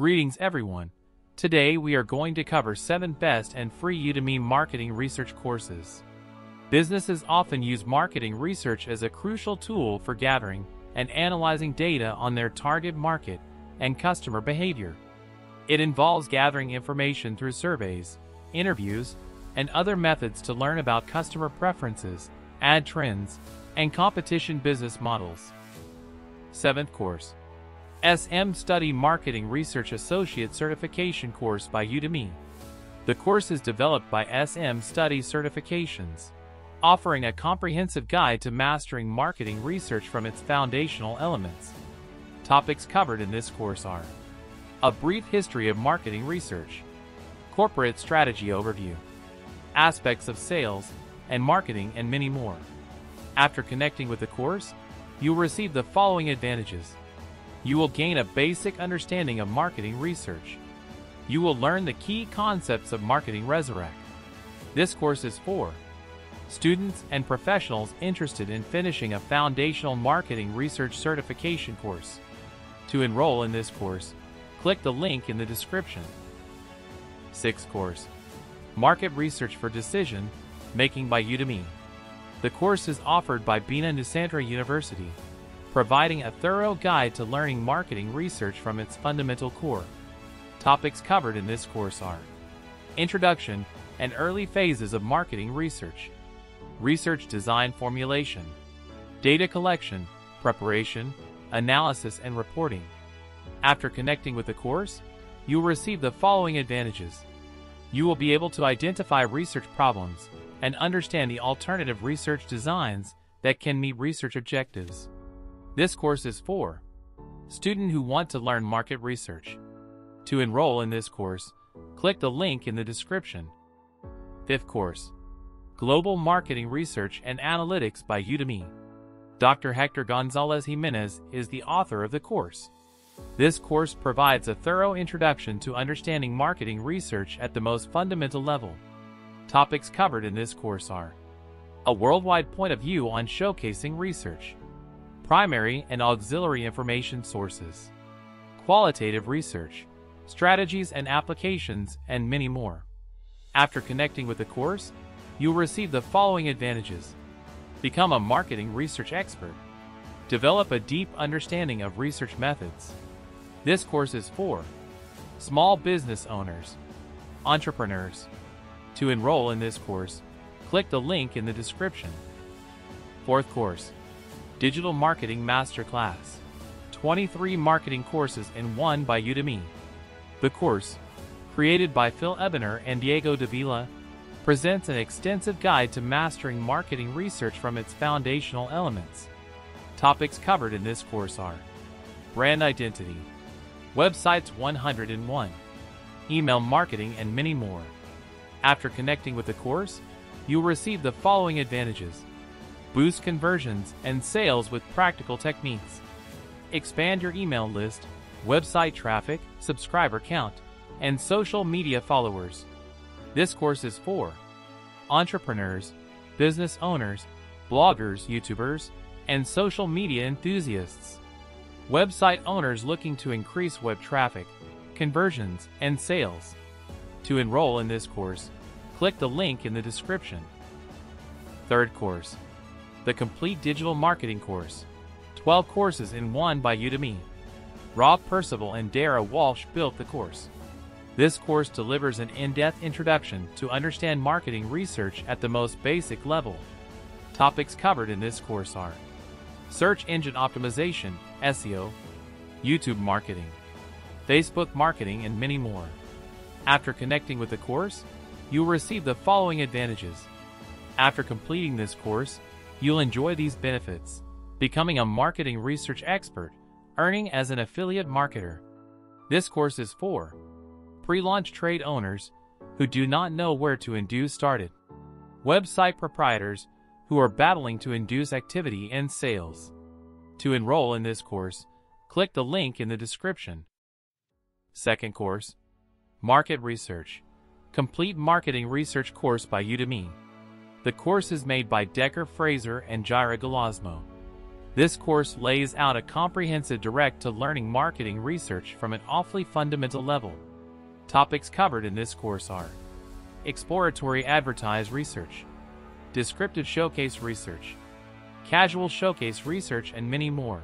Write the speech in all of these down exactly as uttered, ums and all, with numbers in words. Greetings everyone. Today we are going to cover seven best and free Udemy marketing research courses. Businesses often use marketing research as a crucial tool for gathering and analyzing data on their target market and customer behavior. It involves gathering information through surveys, interviews, and other methods to learn about customer preferences, ad trends, and competition business models. Seventh course. S M Study Marketing Research Associate Certification Course by Udemy. The course is developed by S M Study Certifications, offering a comprehensive guide to mastering marketing research from its foundational elements. Topics covered in this course are a brief history of marketing research, corporate strategy overview, aspects of sales and marketing, and many more. After connecting with the course, you will receive the following advantages. You will gain a basic understanding of marketing research. You will learn the key concepts of marketing research. This course is for students and professionals interested in finishing a foundational marketing research certification course. To enroll in this course, click the link in the description. Sixth course. Market Research for Decision Making by Udemy. The course is offered by Bina Nusantara University, providing a thorough guide to learning marketing research from its fundamental core. Topics covered in this course are introduction and early phases of marketing research, research design formulation, data collection, preparation, analysis, and reporting. After connecting with the course, you will receive the following advantages. You will be able to identify research problems and understand the alternative research designs that can meet research objectives. This course is for students who want to learn market research. To enroll in this course, click the link in the description. Fifth course. Global Marketing Research and Analytics by Udemy. Doctor Hector Gonzalez Jimenez is the author of the course. This course provides a thorough introduction to understanding marketing research at the most fundamental level. Topics covered in this course are a worldwide point of view on showcasing research, primary and auxiliary information sources, qualitative research, strategies and applications, and many more. After connecting with the course, you'll receive the following advantages. Become a marketing research expert. Develop a deep understanding of research methods. This course is for small business owners, entrepreneurs. To enroll in this course, click the link in the description. Fourth course. Digital Marketing Masterclass. twenty-three Marketing Courses in One by Udemy. The course, created by Phil Ebiner and Diego Davila, presents an extensive guide to mastering marketing research from its foundational elements. Topics covered in this course are brand identity, websites one oh one, email marketing, and many more. After connecting with the course, you'll receive the following advantages. Boost conversions and sales with practical techniques. Expand your email list, website traffic, subscriber count, and social media followers. This course is for entrepreneurs, business owners, bloggers, YouTubers, and social media enthusiasts. Website owners looking to increase web traffic, conversions, and sales. To enroll in this course, click the link in the description. Third course. The Complete Digital Marketing Course. twelve Courses in One by Udemy. Rob Percival and Dara Walsh built the course. This course delivers an in-depth introduction to understand marketing research at the most basic level. Topics covered in this course are search engine optimization, S E O, YouTube marketing, Facebook marketing, and many more. After connecting with the course, you'll receive the following advantages. After completing this course, you'll enjoy these benefits: becoming a marketing research expert, earning as an affiliate marketer. This course is for pre-launch trade owners who do not know where to induce started, website proprietors who are battling to induce activity and sales. To enroll in this course, click the link in the description. Second course. Market Research. Complete Marketing Research Course by Udemy. The course is made by Decker Fraser and Jira Galazmo. This course lays out a comprehensive direct-to-learning marketing research from an awfully fundamental level. Topics covered in this course are exploratory advertise research, descriptive showcase research, casual showcase research, and many more.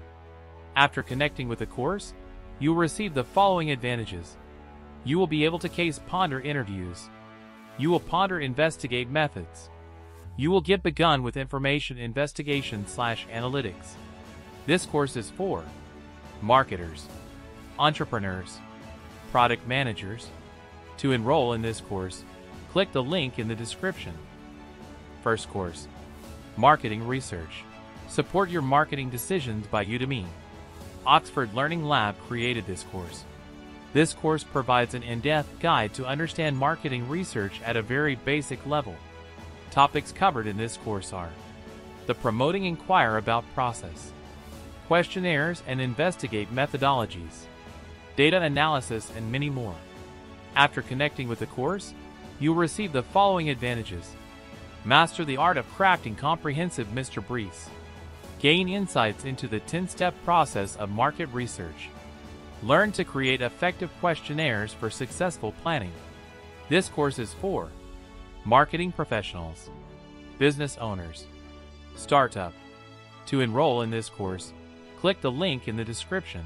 After connecting with the course, you will receive the following advantages. You will be able to case ponder interviews. You will ponder investigate methods. You will get begun with information investigation slash analytics. This course is for marketers, entrepreneurs, product managers. To enroll in this course, click the link in the description. First course, marketing research. Support your marketing decisions by Udemy. Oxford Learning Lab created this course. This course provides an in-depth guide to understand marketing research at a very basic level. Topics covered in this course are the promoting inquire about process, questionnaires and investigate methodologies, data analysis, and many more. After connecting with the course, you'll receive the following advantages. Master the art of crafting comprehensive Mister Briefs. Gain insights into the ten-step process of market research. Learn to create effective questionnaires for successful planning. This course is for marketing professionals, business owners, startup. To enroll in this course, click the link in the description.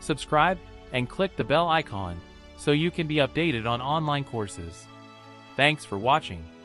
Subscribe and click the bell icon so you can be updated on online courses. Thanks for watching.